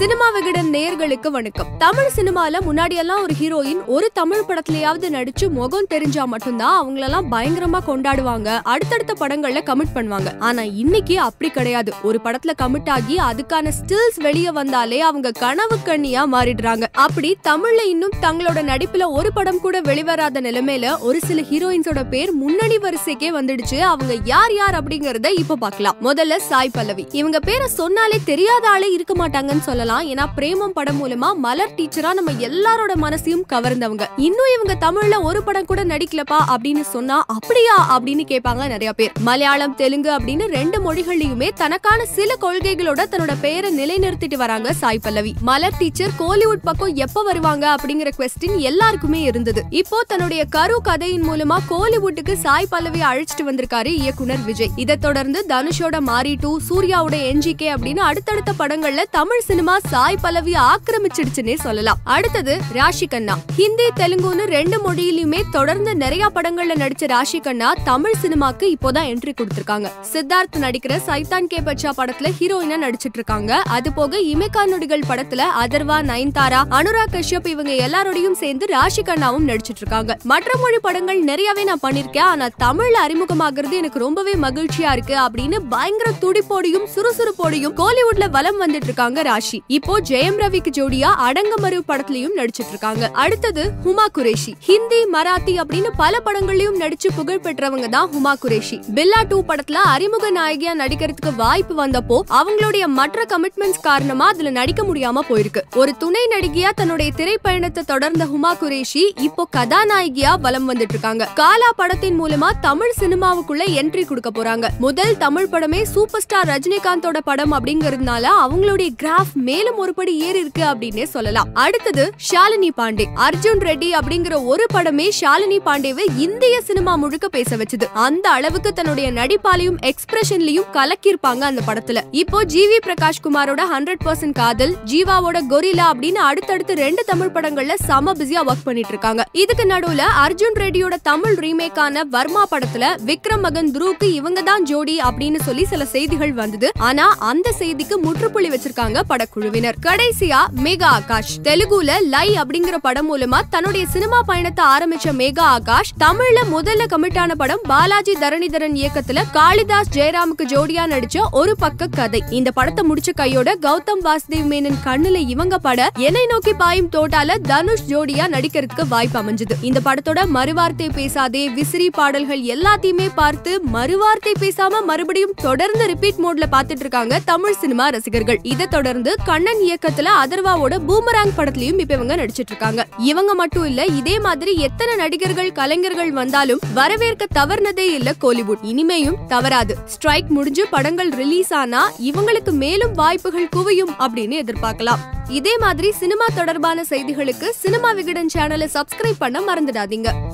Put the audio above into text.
Cinema Vikatan நேயர்களுக்கு வணக்கம். தமிழ் சினிமால முன்னாடி எல்லாம் ஒரு ஹீரோயின் ஒரு தமிழ் படத்திலேயாவது நடிச்சு முகம் தெரிஞ்சா மட்டும்தான் அவங்களெல்லாம் பயங்கரமா கொண்டாடுவாங்க, அடுத்தடுத்த படங்கள்ல கமிட் பண்ணுவாங்க. ஆனா இன்னைக்கு அப்படி கிடையாது. ஒரு படத்துல கமிட் ஆகி அதுக்கான ஸ்டில்ஸ் வெளியே வந்தாலே அவங்க கனவு கண்ணியா மாறிடுறாங்க. அப்படி தமிழ்ல இன்னும் தங்களோட நடிப்புல ஒரு படம் கூட வெளிவராத நிலைமையில ஒரு சில ஹீரோயின்ஸோட பேர் முன்னணி வரிசைக்கே வந்துடுச்சு. அவங்க யார் யார் அப்படிங்கறத இப்ப பாக்கலாம். முதல்ல சாய் பல்லவி. இவங்க பேரை சொன்னாலே தெரியாத ஆளே இருக்க மாட்டாங்கன்னு சொல்லலாம். ஏன்னா பிரேமம் படம் மூலமா மலர் டீச்சரா நம்ம எல்லாரோட மனசையும் கவர்ந்தவங்க. இன்னும் இவங்க தமிழ்ல ஒரு படம் கூட நடிக்கலப்பா அப்படின்னு சொன்னா அப்படியா அப்படின்னு கேட்பாங்க நிறைய பேர். மலையாளம், தெலுங்கு அப்படின்னு ரெண்டு மொழிகள்லயுமே தனக்கான சில கொள்கைகளோட தன்னோட பெயரை நிலைநிறுத்திட்டு வராங்க சாய் பல்லவி. மலர் டீச்சர் கோலிவுட் பக்கம் எப்ப வருவாங்க அப்படிங்கிற குவெஸ்டின் எல்லாருக்குமே இருந்தது. இப்போ தன்னுடைய கரு கதையின் மூலமா கோலிவுட்டுக்கு சாய் பல்லவி அழைச்சிட்டு வந்திருக்காரு இயக்குனர் விஜய். இதை தொடர்ந்து தனுஷோட மாரி 2, சூர்யாவோட NGK அப்படின்னு அடுத்தடுத்த படங்கள்ல தமிழ் சினிமா சாய் பல்லவி ஆக்கிரமிச்சிடுச்சுன்னே சொல்லலாம். அடுத்தது ராஷி கண்ணா. ஹிந்தி, தெலுங்குன்னு ரெண்டு மொழியிலுமே தொடர்ந்து நிறைய படங்கள்ல நடிச்ச ராஷி கண்ணா தமிழ் சினிமாக்கு இப்போதான் என்ட்ரி கொடுத்திருக்காங்க. சித்தார்த் நடிக்கிற சைத்தான் கே பச்சா படத்துல ஹீரோயினா நடிச்சிட்டு இருக்காங்க. அது போக இமைக்கா நொடிகள் படத்துல அதர்வா, நயன்தாரா, அனுராக் கஷ்யப் இவங்க எல்லாரோடையும் சேர்ந்து ராஷி கண்ணாவும் நடிச்சிட்டு இருக்காங்க. மற்ற மொழி படங்கள் நிறையவே நான் பண்ணிருக்கேன், ஆனா தமிழ்ல அறிமுகமாகிறது எனக்கு ரொம்பவே மகிழ்ச்சியா இருக்கு அப்படின்னு பயங்கர துடிப்போடையும் சுறுசுறுப்போடையும் கோலிவுட்ல வலம் வந்துட்டு இருக்காங்க ராஷி. இப்போ ஜெயம் ரவிக்கு ஜோடியா அடங்கமறு படத்திலையும் நடிச்சிட்டு இருக்காங்க. அடுத்தது ஹுமா குரேஷி. ஹிந்தி, மராத்தி அப்படின்னு பல படங்களையும் நடிச்சு புகழ் பெற்றவங்க தான் ஹுமா குரேஷி. பில்லா 2 படத்துல அறிமுக நாயகியா நடிக்கிறதுக்கு வாய்ப்பு வந்தப்போ அவங்களுடைய மற்ற கமிட்மெண்ட்ஸ் காரணமா அதுல நடிக்க முடியாம போயிருக்கு. ஒரு துணை நடிகையா தன்னுடைய திரைப்பயணத்தை தொடர்ந்த ஹுமா குரேஷி இப்போ கதாநாயகியா வலம் வந்துட்டு இருக்காங்க. காலா படத்தின் மூலமா தமிழ் சினிமாவுக்குள்ள என்ட்ரி கொடுக்க போறாங்க. முதல் தமிழ் படமே சூப்பர் ஸ்டார் ரஜினிகாந்தோட படம் அப்படிங்கறதுனால அவங்களுடைய கிராஃப் மேலும் ஒருபடி ஏறி இருக்கு அப்படின்னே சொல்லலாம். அடுத்தது ஷாலினி பாண்டே. அர்ஜுன் ரெட்டி அப்படிங்கிற ஒரு படமே ஷாலினி பாண்டேவை இந்திய சினிமா முழுக்க பேச வச்சது. அந்த அளவுக்கு தன்னுடைய நடிப்பாலையும் எக்ஸ்பிரஷன்லயும் கலக்கிருப்பாங்க அந்த படத்துல. இப்போ GV பிரகாஷ் குமாரோட 100% காதல், ஜீவாவோட கொரிலா அப்படின்னு அடுத்தடுத்து ரெண்டு தமிழ் படங்கள்ல சம பிஸியா ஒர்க் பண்ணிட்டு இருக்காங்க. இதுக்கு நடுவுல அர்ஜுன் ரெட்டியோட தமிழ் ரீமேக்கான வர்மா படத்துல விக்ரம் மகன் துருவுக்கு இவங்க தான் ஜோடி அப்படின்னு சொல்லி சில செய்திகள் வந்தது. ஆனா அந்த செய்திக்கு முற்றுப்புள்ளி வச்சிருக்காங்க படக்குழுவினர். கடைசியா மேகா ஆகாஷ். தெலுங்குல லை அப்படிங்கிற படம் மூலமா தன்னுடைய சினிமா பயணத்தை ஆரம்பிச்ச மேகா ஆகாஷ் தமிழ்ல முதல்ல கமிட்டான படம் பாலாஜி தரணிதரன் இயக்கத்துல காளிதாஸ் ஜெயராமுக்கு ஜோடியா நடிச்ச ஒரு பக்க கதை. இந்த படத்தை முடிச்ச கையோட கௌதம் வாசுதேவ் மேனன் கண்ணுல இவங்க பட என்னை நோக்கி பாயும் தோட்டால தனுஷ் ஜோடியா நடிக்கிறதுக்கு வாய்ப்பு அமைஞ்சது. இந்த படத்தோட மறுவார்த்தை பேசாதே, விசிறி பாடல்கள் எல்லாத்தையுமே பார்த்து மறுவார்த்தை பேசாம மறுபடியும் தொடர்ந்து ரிப்பீட் மோட்ல பாத்துட்டு இருக்காங்க தமிழ் சினிமா ரசிகர்கள். இதை தொடர்ந்து கண்ணன் இயக்கத்துல அதர்வாவோட பூமராங் படத்திலயும் இப்ப இவங்க நடிச்சிட்டு இருக்காங்க. இவங்க மட்டும் இல்ல, இதே மாதிரி எத்தனை நடிகர்கள் கலைஞர்கள் வந்தாலும் வரவேற்க தவறுனதே இல்ல கோலிவுட். இனிமேயும் தவறாது. ஸ்ட்ரைக் முடிஞ்சு படங்கள் ரிலீஸ் ஆனா இவங்களுக்கு மேலும் வாய்ப்புகள் குவியும் அப்படின்னு எதிர்பார்க்கலாம். இதே மாதிரி சினிமா தொடர்பான செய்திகளுக்கு சினிமா விகடன் சேனலை சப்ஸ்கிரைப் பண்ண மறந்துடாதீங்க.